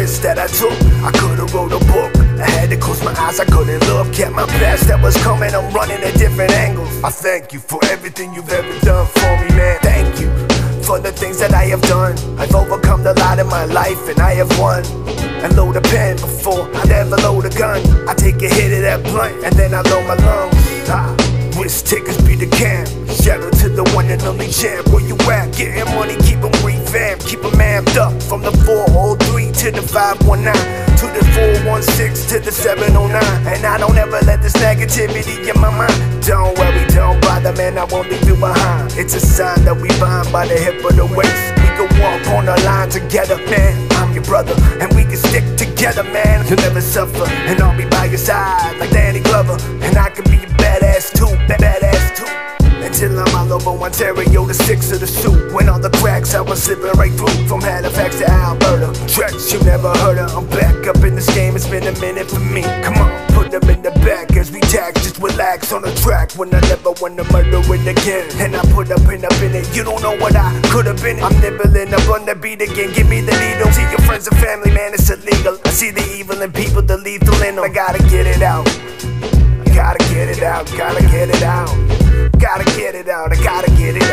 risk that I took. I could've wrote a book, I had to close my eyes, I couldn't look. Kept my past that was coming, I'm running at different angles. I thank you for everything you've ever done for me, man. Thank you for the things that I have done. I've overcome a lot in my life and I have won. I load a pen before I'd ever load a gun. I take a hit of that blunt and then I load my lungs. Wish tickets be the camp. Shout out to the one and only champ. Where you at? Getting money, keep them revamped, keep them amped up. From the 403 to the 519, to the 416 to the 709. And I don't ever let this negativity in my mind. Don't worry, don't bother, man, I won't leave you behind. It's a sign that we bind by the hip of the waist. We can walk on the line together, man. I'm your brother, and we can stick together, man. You'll never suffer, and I'll be by your side like Danny Glover. And I can be your badass too, badass too. Until I'm all over Ontario, the six of the suit. When all the cracks, I was slipping right through. From Halifax to Alberta, tracks you never heard of. I'm back up in this game, it's been a minute for me. Come on, put them in the back as we tax. Just relax on the track when I never want to murder it again. And I put up in it, you don't know what I could have been. I'm nibbling up on the beat again, give me the needle. See your friends and family, man, it's illegal. I see the evil in people, the lethal in them. I gotta get it out, gotta get it out, gotta get it out. Gotta get it out, I gotta get it